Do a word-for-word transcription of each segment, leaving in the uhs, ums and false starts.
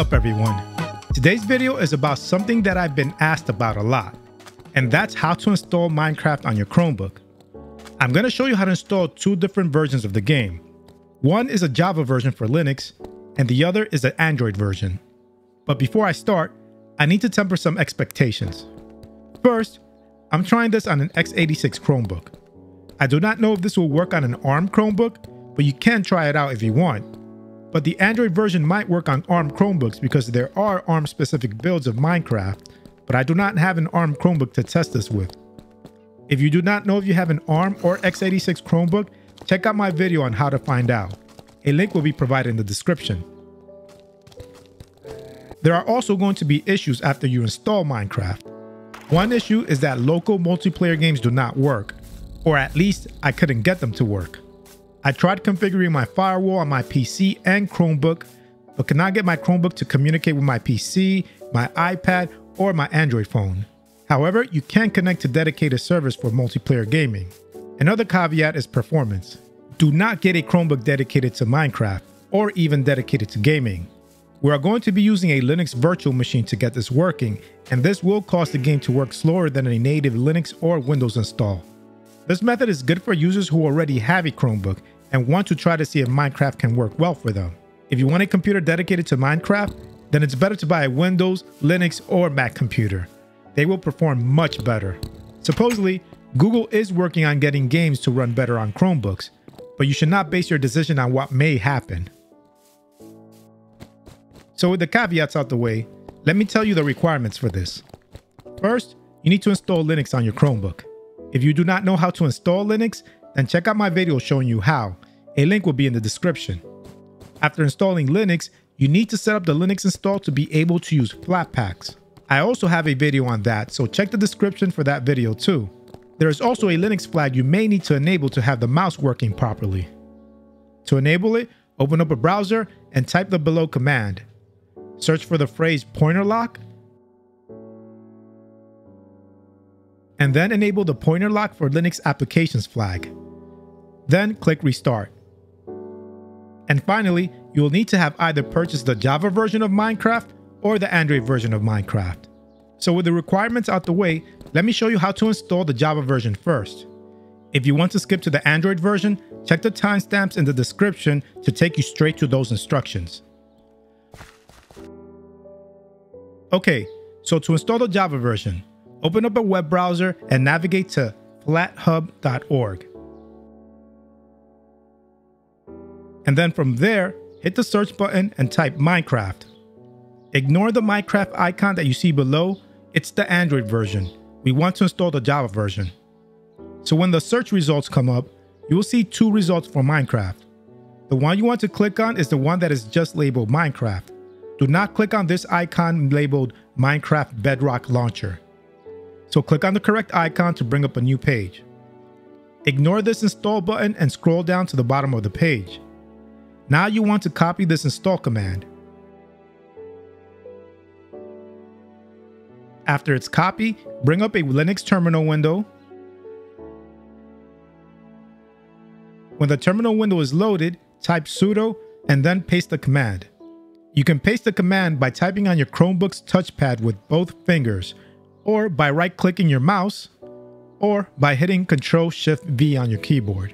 up, everyone? Today's video is about something that I've been asked about a lot, and that's how to install Minecraft on your Chromebook. I'm going to show you how to install two different versions of the game. One is a Java version for Linux, and the other is an Android version. But before I start, I need to temper some expectations. First, I'm trying this on an x eighty-six Chromebook. I do not know if this will work on an ARM Chromebook, but you can try it out if you want. But the Android version might work on ARM Chromebooks because there are ARM-specific builds of Minecraft, but I do not have an ARM Chromebook to test this with. If you do not know if you have an ARM or x eighty-six Chromebook, check out my video on how to find out. A link will be provided in the description. There are also going to be issues after you install Minecraft. One issue is that local multiplayer games do not work, or at least I couldn't get them to work. I tried configuring my firewall on my P C and Chromebook, but could not get my Chromebook to communicate with my P C, my iPad, or my Android phone. However, you can connect to dedicated servers for multiplayer gaming. Another caveat is performance. Do not get a Chromebook dedicated to Minecraft, or even dedicated to gaming. We are going to be using a Linux virtual machine to get this working, and this will cause the game to work slower than a native Linux or Windows install. This method is good for users who already have a Chromebook and want to try to see if Minecraft can work well for them. If you want a computer dedicated to Minecraft, then it's better to buy a Windows, Linux, or Mac computer. They will perform much better. Supposedly, Google is working on getting games to run better on Chromebooks, but you should not base your decision on what may happen. So with the caveats out the way, let me tell you the requirements for this. First, you need to install Linux on your Chromebook. If you do not know how to install Linux, then check out my video showing you how. A link will be in the description. After installing Linux, you need to set up the Linux install to be able to use Flatpaks. I also have a video on that, so check the description for that video too. There is also a Linux flag you may need to enable to have the mouse working properly. To enable it, open up a browser and type the below command. Search for the phrase pointer lock, and then enable the pointer lock for Linux applications flag. Then click restart. And finally, you will need to have either purchased the Java version of Minecraft or the Android version of Minecraft. So with the requirements out the way, let me show you how to install the Java version first. If you want to skip to the Android version, check the timestamps in the description to take you straight to those instructions. Okay, so to install the Java version, open up a web browser and navigate to flathub dot org. And then from there, hit the search button and type Minecraft. Ignore the Minecraft icon that you see below. It's the Android version. We want to install the Java version. So when the search results come up, you will see two results for Minecraft. The one you want to click on is the one that is just labeled Minecraft. Do not click on this icon labeled Minecraft Bedrock Launcher. So click on the correct icon to bring up a new page. Ignore this install button and scroll down to the bottom of the page. Now you want to copy this install command. After it's copied, bring up a Linux terminal window. When the terminal window is loaded, type sudo and then paste the command. You can paste the command by typing on your Chromebook's touchpad with both fingers, or by right-clicking your mouse, or by hitting control shift V on your keyboard.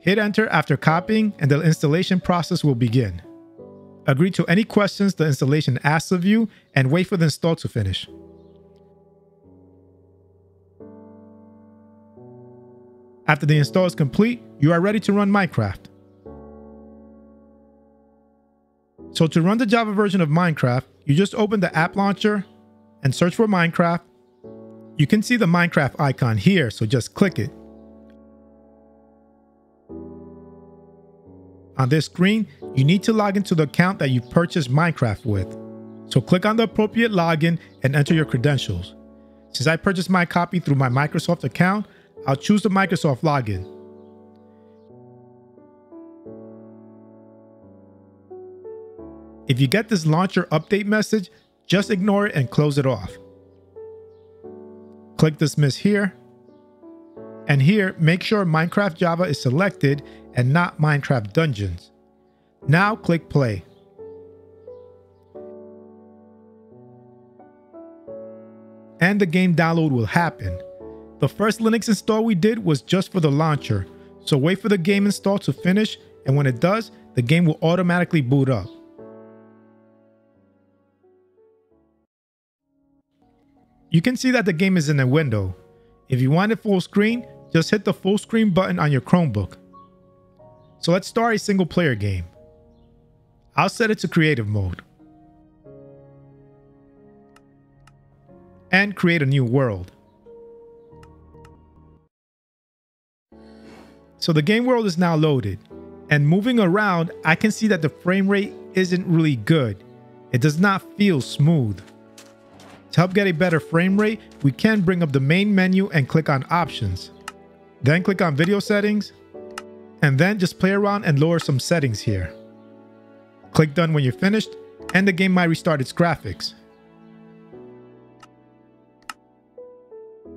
Hit enter after copying and the installation process will begin. Agree to any questions the installation asks of you and wait for the install to finish. After the install is complete, you are ready to run Minecraft. So to run the Java version of Minecraft, you just open the app launcher and search for Minecraft. You can see the Minecraft icon here, so just click it. On this screen, you need to log into the account that you purchased Minecraft with. So click on the appropriate login and enter your credentials. Since I purchased my copy through my Microsoft account, I'll choose the Microsoft login. If you get this launcher update message, just ignore it and close it off. Click Dismiss here. And here, make sure Minecraft Java is selected and not Minecraft Dungeons. Now click Play. and the game download will happen. The first Linux install we did was just for the launcher, so wait for the game install to finish, and when it does, the game will automatically boot up. You can see that the game is in a window. If you want it full screen, just hit the full screen button on your Chromebook. So let's start a single player game. I'll set it to creative mode and create a new world. So the game world is now loaded, and moving around, I can see that the frame rate isn't really good. It does not feel smooth. To help get a better frame rate, we can bring up the main menu and click on options. Then click on video settings, and then just play around and lower some settings here. Click done when you're finished, and the game might restart its graphics.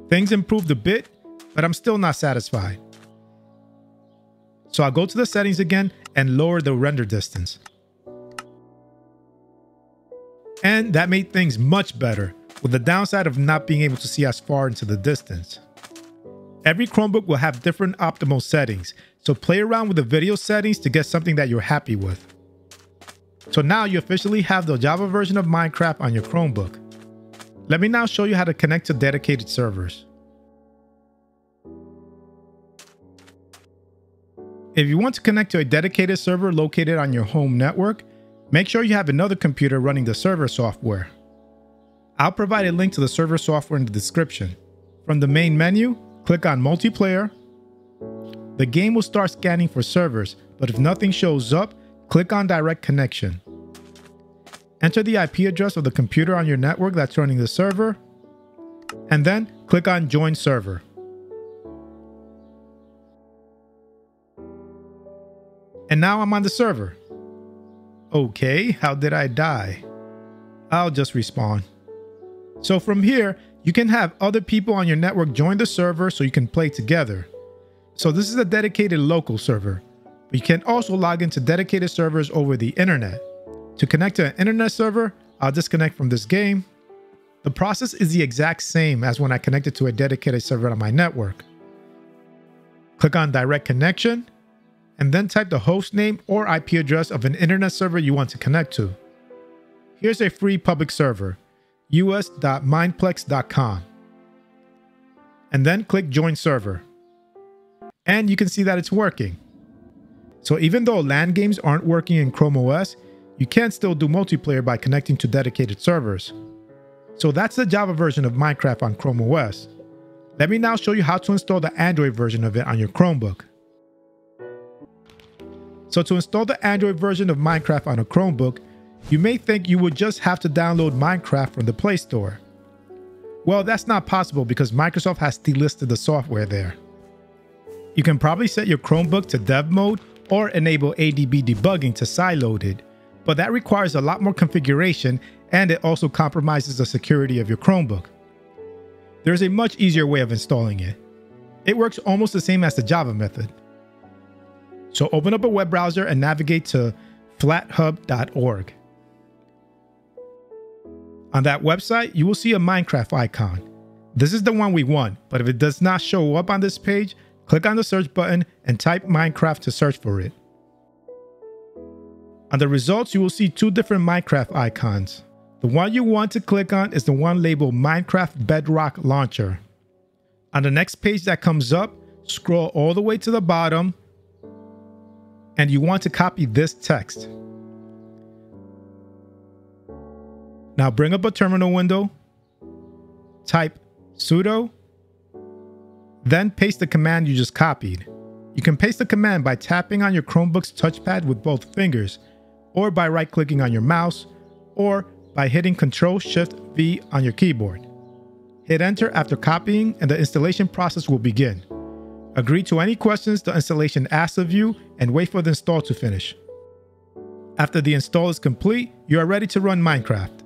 Things improved a bit, but I'm still not satisfied. So I'll go to the settings again and lower the render distance. And that made things much better, with the downside of not being able to see as far into the distance. Every Chromebook will have different optimal settings, so play around with the video settings to get something that you're happy with. So now you officially have the Java version of Minecraft on your Chromebook. Let me now show you how to connect to dedicated servers. If you want to connect to a dedicated server located on your home network, make sure you have another computer running the server software. I'll provide a link to the server software in the description. From the main menu, click on multiplayer. The game will start scanning for servers, but if nothing shows up, click on direct connection. Enter the I P address of the computer on your network that's running the server, and then click on join server. And now I'm on the server. Okay, how did I die? I'll just respawn. So from here, you can have other people on your network join the server so you can play together. So this is a dedicated local server, but you can also log into dedicated servers over the internet. To connect to an internet server, I'll disconnect from this game. The process is the exact same as when I connected to a dedicated server on my network. Click on direct connection, and then type the host name or I P address of an internet server you want to connect to. Here's a free public server, u s dot mindplex dot com. And then click Join Server. And you can see that it's working. So even though LAN games aren't working in Chrome O S, you can still do multiplayer by connecting to dedicated servers. So that's the Java version of Minecraft on Chrome O S. Let me now show you how to install the Android version of it on your Chromebook. So to install the Android version of Minecraft on a Chromebook, you may think you would just have to download Minecraft from the Play Store. Well, that's not possible because Microsoft has delisted the software there. You can probably set your Chromebook to dev mode or enable A D B debugging to sideload it, but that requires a lot more configuration and it also compromises the security of your Chromebook. There's a much easier way of installing it. It works almost the same as the Java method. So open up a web browser and navigate to flathub dot org. On that website, you will see a Minecraft icon. This is the one we want, but if it does not show up on this page, click on the search button and type Minecraft to search for it. On the results, you will see two different Minecraft icons. The one you want to click on is the one labeled Minecraft Bedrock Launcher. On the next page that comes up, scroll all the way to the bottom, and you want to copy this text. Now bring up a terminal window, type sudo, then paste the command you just copied. You can paste the command by tapping on your Chromebook's touchpad with both fingers, or by right-clicking on your mouse, or by hitting control shift V on your keyboard. Hit enter after copying and the installation process will begin. Agree to any questions the installation asks of you and wait for the install to finish. After the install is complete, you are ready to run Minecraft.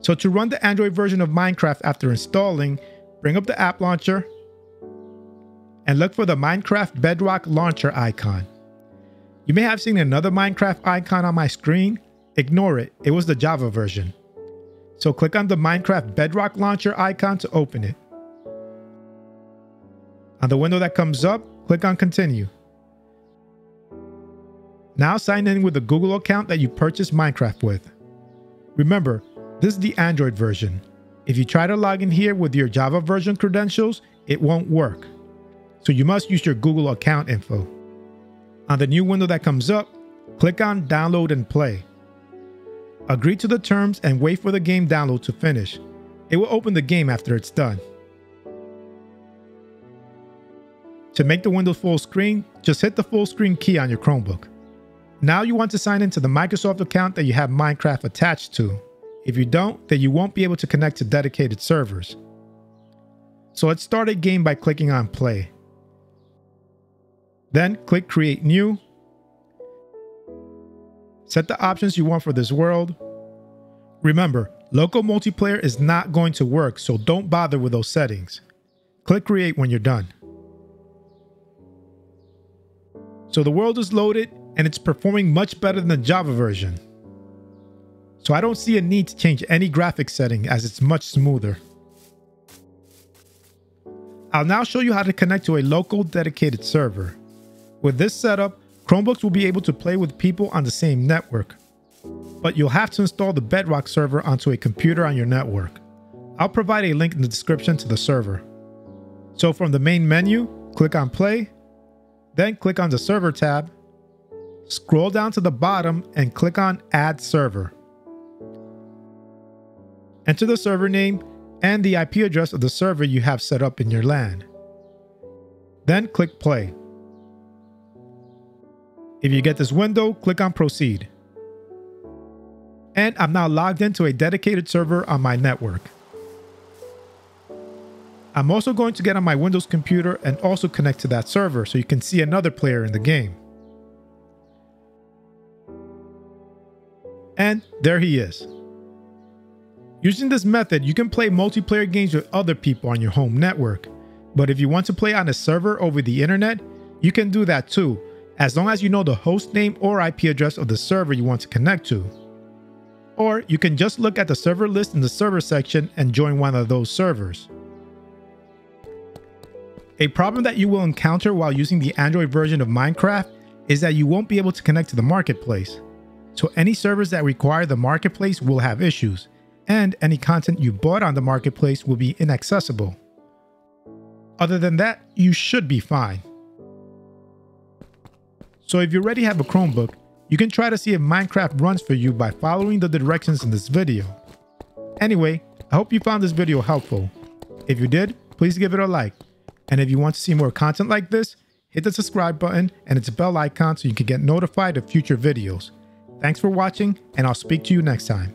So to run the Android version of Minecraft after installing, bring up the app launcher and look for the Minecraft Bedrock Launcher icon. You may have seen another Minecraft icon on my screen. Ignore it, it was the Java version. So click on the Minecraft Bedrock Launcher icon to open it. On the window that comes up, click on Continue. Now sign in with a Google account that you purchased Minecraft with. Remember, this is the Android version. If you try to log in here with your Java version credentials, it won't work. So you must use your Google account info. On the new window that comes up, click on Download and Play. Agree to the terms and wait for the game download to finish. It will open the game after it's done. To make the window full screen, just hit the full screen key on your Chromebook. Now you want to sign into the Microsoft account that you have Minecraft attached to. If you don't, then you won't be able to connect to dedicated servers. So let's start a game by clicking on Play. Then click Create New. Set the options you want for this world. Remember, local multiplayer is not going to work, so don't bother with those settings. Click Create when you're done. So the world is loaded and it's performing much better than the Java version. So I don't see a need to change any graphics setting as it's much smoother. I'll now show you how to connect to a local dedicated server. With this setup, Chromebooks will be able to play with people on the same network, but you'll have to install the Bedrock server onto a computer on your network. I'll provide a link in the description to the server. So from the main menu, click on Play, then click on the Server tab, scroll down to the bottom and click on Add Server. Enter the server name and the I P address of the server you have set up in your LAN. Then click Play. If you get this window, click on Proceed. And I'm now logged into a dedicated server on my network. I'm also going to get on my Windows computer and also connect to that server so you can see another player in the game. And there he is. Using this method, you can play multiplayer games with other people on your home network. But if you want to play on a server over the internet, you can do that too, as long as you know the host name or I P address of the server you want to connect to. Or you can just look at the server list in the server section and join one of those servers. A problem that you will encounter while using the Android version of Minecraft is that you won't be able to connect to the marketplace. So any servers that require the marketplace will have issues, and any content you bought on the marketplace will be inaccessible. Other than that, you should be fine. So if you already have a Chromebook, you can try to see if Minecraft runs for you by following the directions in this video. Anyway, I hope you found this video helpful. If you did, please give it a like. And if you want to see more content like this, hit the subscribe button and its bell icon so you can get notified of future videos. Thanks for watching, and I'll speak to you next time.